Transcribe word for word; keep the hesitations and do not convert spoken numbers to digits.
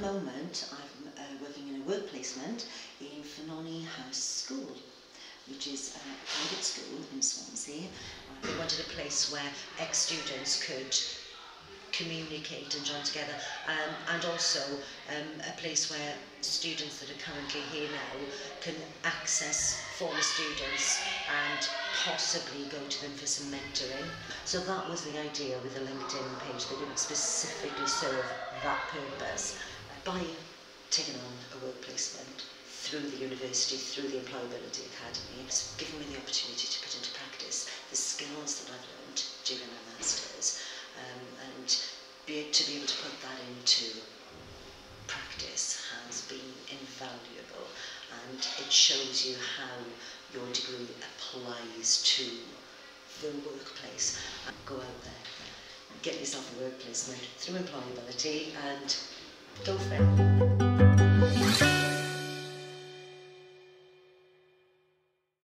the moment, I'm uh, working in a work placement in Ffynone House School, which is a private school in Swansea. I wanted a place where ex-students could communicate and join together, um, and also um, a place where students that are currently here now can access former students and possibly go to them for some mentoring. So that was the idea with the LinkedIn page. They didn't specifically serve that purpose. By taking on a work placement through the university, through the Employability Academy, it's given me the opportunity to put into practice the skills that I've learned during my Masters, um, and be, to be able to put that into practice has been invaluable, and it shows you how your degree applies to the workplace. Go out there, get yourself a work placement through employability and go for it.